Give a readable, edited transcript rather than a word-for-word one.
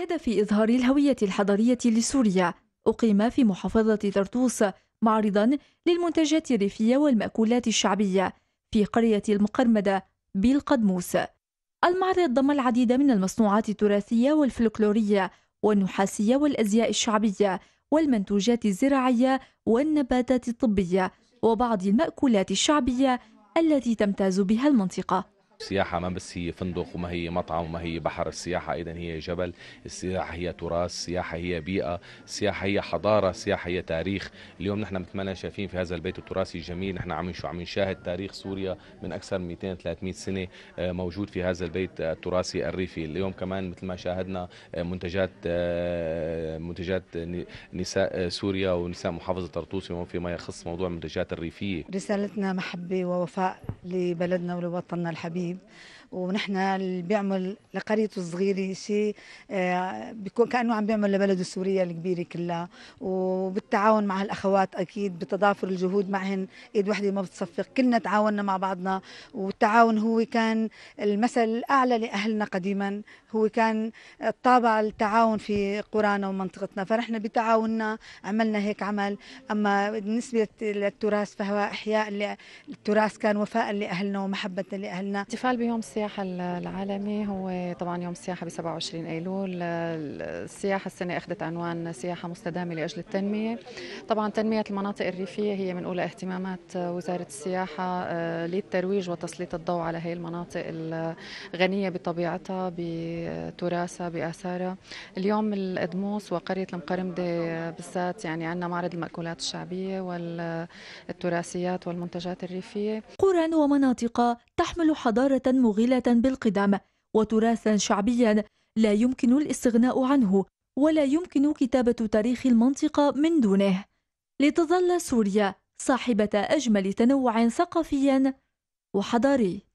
للمشاركة في إظهار الهوية الحضارية لسوريا، أقيم في محافظة طرطوس معرضا للمنتجات الريفية والمأكولات الشعبية في قرية المقرمدة بالقدموس. المعرض ضم العديد من المصنوعات التراثية والفلكلورية والنحاسية والأزياء الشعبية والمنتوجات الزراعية والنباتات الطبية وبعض المأكولات الشعبية التي تمتاز بها المنطقة. السياحة ما بس هي فندق وما هي مطعم وما هي بحر، السياحة أيضا هي جبل، السياحة هي تراث، السياحة هي بيئة، السياحة هي حضارة، السياحة هي تاريخ. اليوم نحن مثل شايفين في هذا البيت التراثي الجميل، نحن عم نشاهد تاريخ سوريا من أكثر من 200-300 سنة موجود في هذا البيت التراثي الريفي. اليوم كمان مثل ما شاهدنا منتجات نساء سوريا ونساء محافظة طرطوس فيما يخص موضوع المنتجات الريفية. رسالتنا محبة ووفاء لبلدنا ولوطننا الحبيب، ونحن اللي بيعمل لقريته الصغيره شيء بيكون كانه عم بيعمل لبلده سوريا الكبيره كلها، وبالتعاون مع الاخوات اكيد بتضافر الجهود معهن، ايد وحده ما بتصفق، كلنا تعاوننا مع بعضنا، والتعاون هو كان المثل الاعلى لاهلنا قديما، هو كان الطابع التعاون في قرانا ومنطقتنا، فنحن بتعاوننا عملنا هيك عمل. اما بالنسبه للتراث فهو احياء التراث، كان وفاء لاهلنا ومحبه لاهلنا. الاحتفال بيوم السياحة العالمي هو طبعا يوم السياحة ب 27 أيلول، السياحة السنة أخذت عنوان سياحة مستدامة لأجل التنمية. طبعا تنمية المناطق الريفية هي من أولى اهتمامات وزارة السياحة للترويج وتسليط الضوء على هي المناطق الغنية بطبيعتها بتراثها بآثارها. اليوم القدموس وقرية المقرمدة بالذات يعني عندنا معرض المأكولات الشعبية والتراثيات والمنتجات الريفية. قرى ومناطق تحمل حضارة مغيلة بالقدم وتراثا شعبيا لا يمكن الاستغناء عنه ولا يمكن كتابة تاريخ المنطقة من دونه، لتظل سوريا صاحبة أجمل تنوع ثقافي وحضاري.